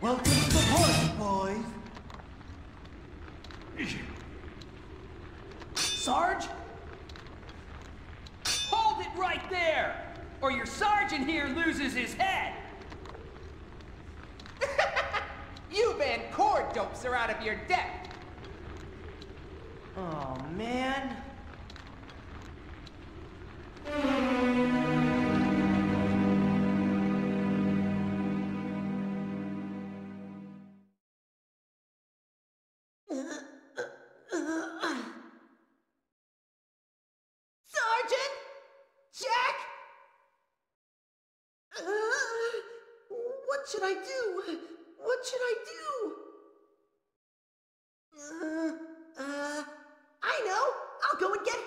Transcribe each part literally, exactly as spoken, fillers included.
Welcome to the Void, boys. Sarge? Hold it right there, or your sergeant here loses his head. You Van Cord dopes are out of your depth. Oh, man. What should I do? What should I do? Uh, uh, I know! I'll go and get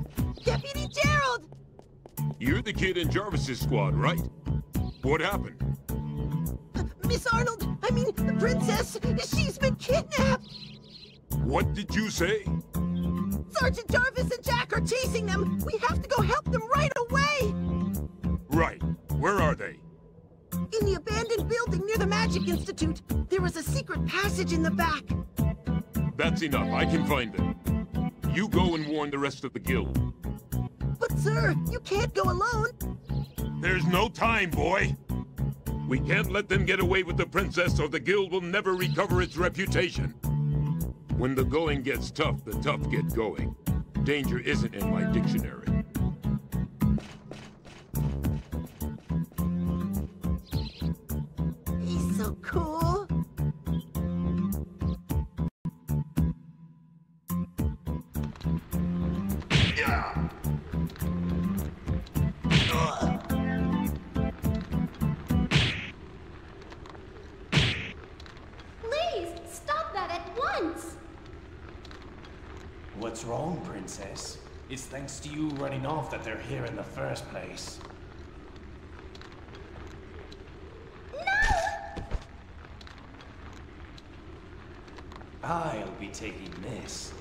help! Deputy Gerald! You're the kid in Jarvis's squad, right? What happened? Uh, Miss Arnold! I mean, the princess, she's been kidnapped! What did you say? Sergeant Jarvis and Jack are chasing them! We have to go help them right away! Right. Where are they? In the abandoned building near the Magic Institute. There was a secret passage in the back. That's enough. I can find them. You go and warn the rest of the guild. But sir, you can't go alone! There's no time, boy! We can't let them get away with the princess, or the guild will never recover its reputation. When the going gets tough, the tough get going. Danger isn't in my dictionary. He's so cool. Yeah. What's wrong, Princess? It's thanks to you running off that they're here in the first place. No! I'll be taking this.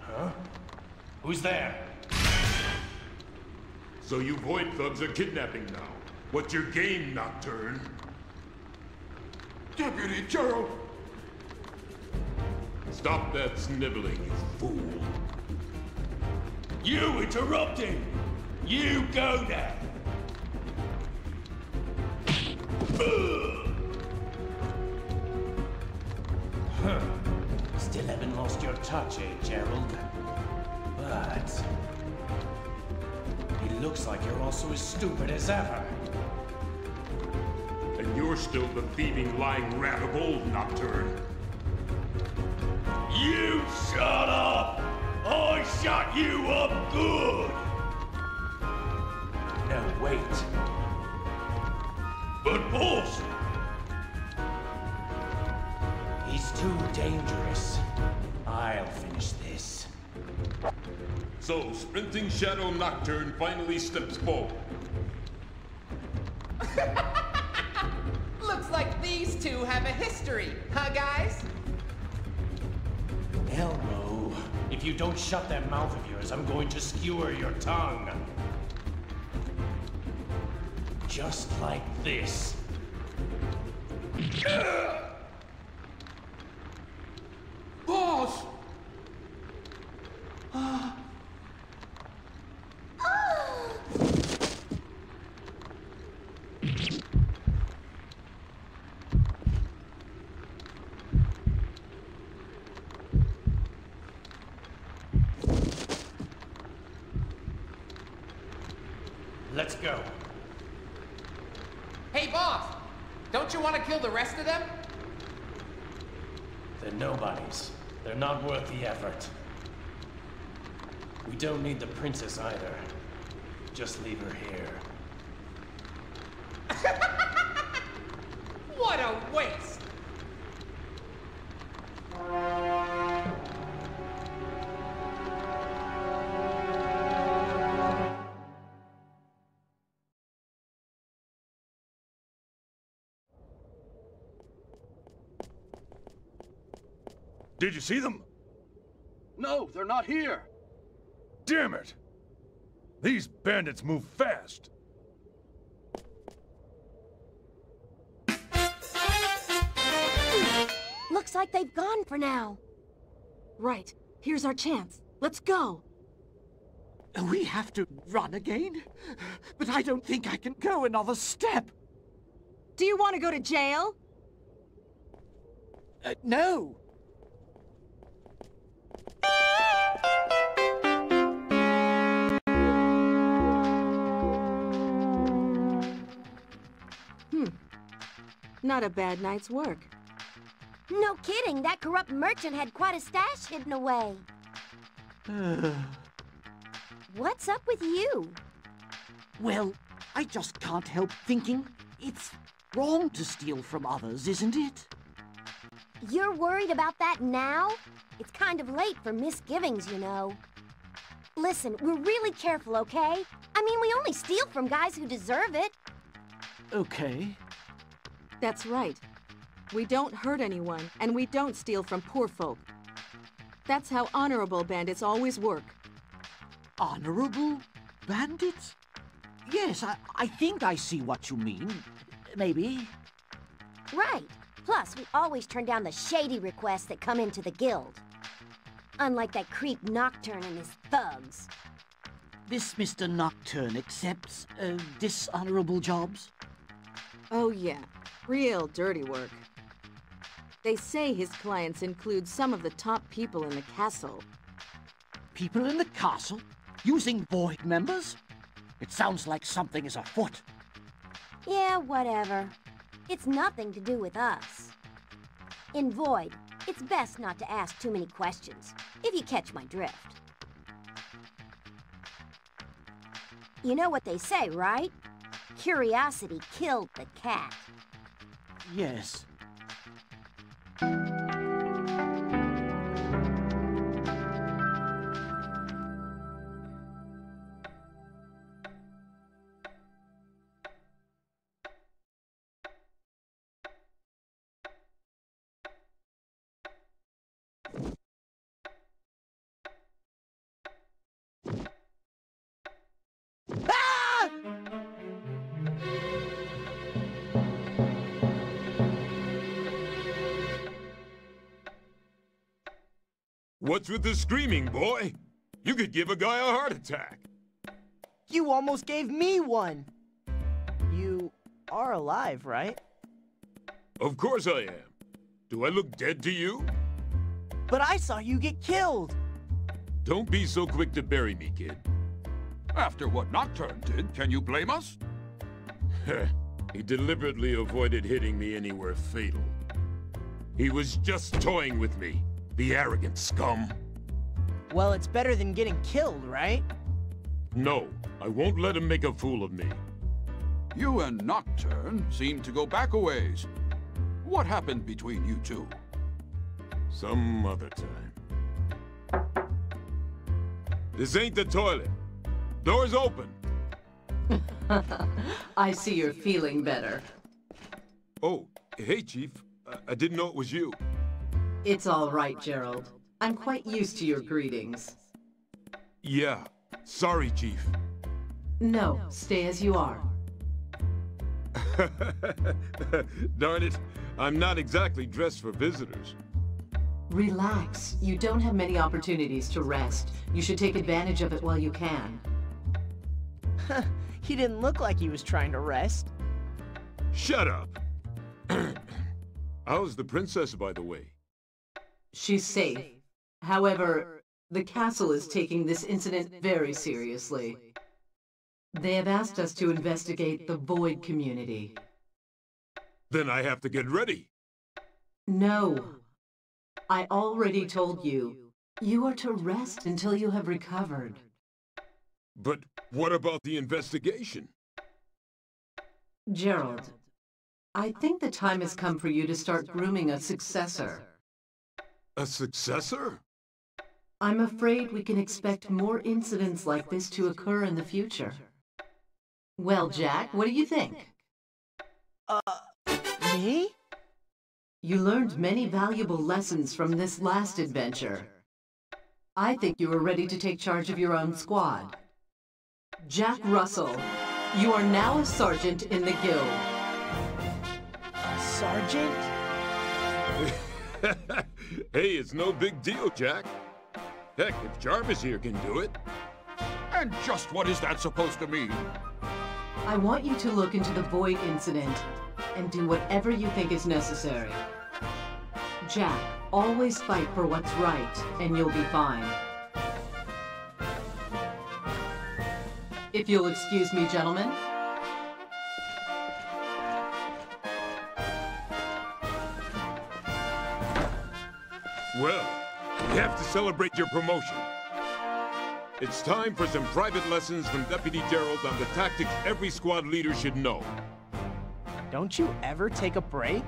Huh? Who's there? So you Void thugs are kidnapping now. What's your game, Nocturne? Deputy Gerald! Stop that sniveling, you fool. You interrupting! You go there! Huh. Still haven't lost your touch, eh, Gerald? But... it looks like you're also as stupid as ever. And you're still the thieving, lying rat of old, Nocturne. You shut up! I shut you up good! No, wait. But boss! He's too dangerous. I'll finish this. So, Sprinting Shadow Nocturne finally steps forward. Looks like these two have a history, huh, guys? Hell no. If you don't shut that mouth of yours, I'm going to skewer your tongue. Just like this. Boss! Ah. Let's go. Hey, boss! Don't you want to kill the rest of them? They're nobodies. They're not worth the effort. We don't need the princess either. Just leave her here. What a waste! Did you see them? No, they're not here. Damn it! These bandits move fast. Looks like they've gone for now. Right. Here's our chance. Let's go. We have to run again? But I don't think I can go another step. Do you want to go to jail? Uh, no. Hmm. Not a bad night's work. No kidding, that corrupt merchant had quite a stash hidden away. What's up with you? Well, I just can't help thinking it's wrong to steal from others, isn't it? You're worried about that now? It's kind of late for misgivings, you know. Listen, we're really careful, okay? I mean, we only steal from guys who deserve it. Okay. That's right. We don't hurt anyone, and we don't steal from poor folk. That's how honorable bandits always work. Honorable bandits? Yes, I, I think I see what you mean. Maybe. Right. Plus, we always turn down the shady requests that come into the guild. Unlike that creep Nocturne and his thugs. This Mister Nocturne accepts uh, dishonorable jobs? Oh, yeah. Real dirty work. They say his clients include some of the top people in the castle. People in the castle? Using Void members? It sounds like something is afoot. Yeah, whatever. It's nothing to do with us. In Void, it's best not to ask too many questions, if you catch my drift. You know what they say, right? Curiosity killed the cat. Yes. What's with the screaming, boy? You could give a guy a heart attack. You almost gave me one. You are alive, right? Of course I am. Do I look dead to you? But I saw you get killed. Don't be so quick to bury me, kid. After what Nocturne did, can you blame us? He deliberately avoided hitting me anywhere fatal. He was just toying with me. The arrogant scum. Well, it's better than getting killed, right? No, I won't let him make a fool of me. You and Nocturne seem to go back a ways. What happened between you two? Some other time. This ain't the toilet. Door's open. I see you're feeling better. Oh, hey, Chief. I, I didn't know it was you. It's all right, Gerald. I'm quite used to your greetings. Yeah. Sorry, Chief. No, stay as you are. Darn it. I'm not exactly dressed for visitors. Relax. You don't have many opportunities to rest. You should take advantage of it while you can. He didn't look like he was trying to rest. Shut up. How's the princess, by the way? She's safe. However, the castle is taking this incident very seriously. They have asked us to investigate the Void community. Then I have to get ready. No. I already told you. You are to rest until you have recovered. But what about the investigation? Gerald, I think the time has come for you to start grooming a successor. A successor? I'm afraid we can expect more incidents like this to occur in the future. Well, Jack, what do you think? Uh, me? You learned many valuable lessons from this last adventure. I think you are ready to take charge of your own squad. Jack Russell, you are now a sergeant in the guild. A sergeant? Hey, it's no big deal, Jack. Heck, if Jarvis here can do it. And just what is that supposed to mean? I want you to look into the Void incident and do whatever you think is necessary. Jack, always fight for what's right, and you'll be fine. If you'll excuse me, gentlemen. Well, we have to celebrate your promotion. It's time for some private lessons from Deputy Gerald on the tactics every squad leader should know. Don't you ever take a break?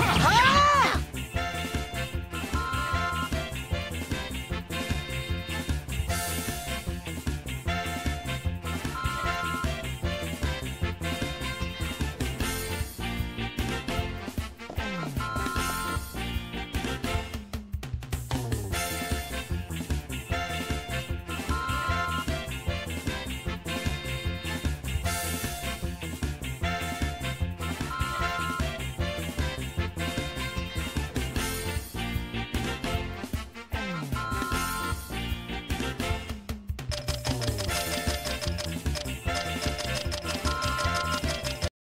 Ha!